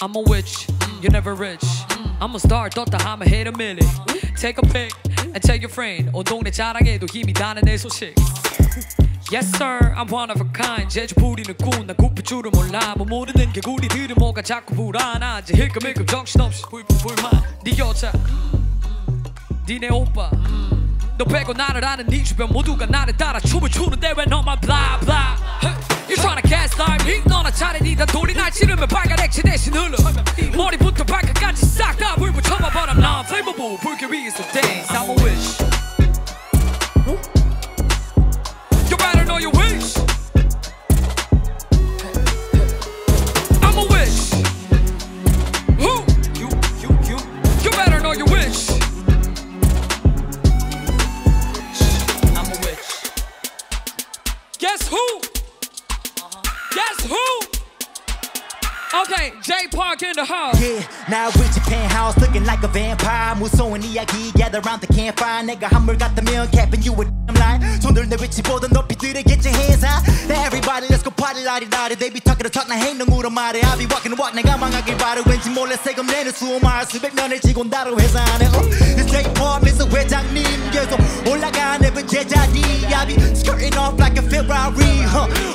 I'm a witch, you're never rich. I'm a star, 떴다 하면 hit a minute. Take a pic and tell your friend. 온 동네 자랑해도 힘이 나는 내 소식. Yes sir, I'm one of a kind. 재주 부리는 꾼, 난 굽힐 줄은 몰라. 뭐 모르는 개구리들은 뭐가 자꾸 불안하지. 힐끔힐끔 정신없이 불만. 네 여자, 니네 오빠, 너 빼고 나를 아는 네 주변 모두가 나를 따라 춤을 추는데 왜 너만 blah blah. You tryna gaslight me? 너나 차라리 단돌이 날 찌르면 빨간 액체 대신 흘러. 머리부터 발끝까지 싹 다 불 붙여봐. But I'm not flammable. 불길 위에서 dance. I'm a witch. You better know your wish. I'm a witch. Who? You better know your wish. I'm a witch. Guess who? Guess who? Okay, Jay Park in the house. Yeah, now with your penthouse looking like a vampire. 무서운 이야기 gather round the campfire. 내가 한물 같다면 capping you with I'm lying. 손들 내 위치보다 높이 들어 get your hands high. Now everybody let's go party la di da di. They be talking to talk 나 행동으로 말해. I be walking to walk 내가 망하길 바래. 왠지 몰래 세금 내는 수호마을 수백 년을 지곤 다루 회사 안에. It's Jay Park, it's a 회장님 계속 올라가 내 제자리. I be skirting off like a Ferrari.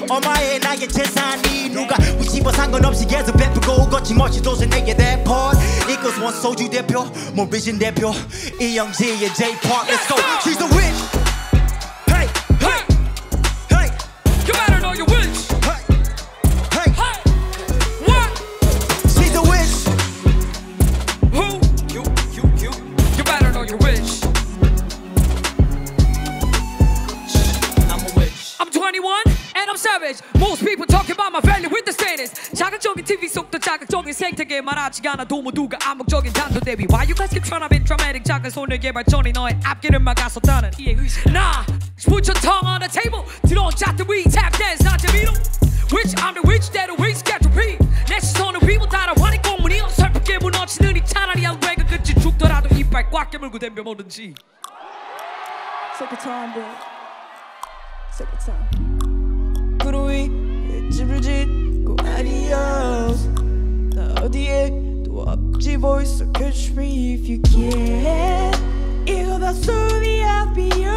엄마의 나의 재산이 누가 우집어 상관없이 계속 베풀고 거침없이 도전 내게 내 part. 이것은 원소주 대표 모비진 대표 이영지의 Jay Park. Let's go. She's the witch. Most people talking about my value with the status. 자극적인 TV 속도 자극적인 생태계 말하지가 않아 도모두가 암묵적인 단도 대비. Why you guys keep trying to be dramatic? 작은 손의 개발전이 너의 앞길을 막았었다는 이의 의식. Nah, put your tongue on the table. 들어온 자들 we tap dance 나 재미로. Which I'm the witch that always get to read. 내 시선을 비문 따라와니 공문이 어설프게 무너지는 이 차라리 안 외가 끝이 죽더라도 이빨 꽉 깨물고 댐벼 뭐든지. Take your time, bro. Take your time. 그로이 집을 짓고 adios 나 어디에 또 앞집어 있어 catch me if you can 이거 다 소리야 비어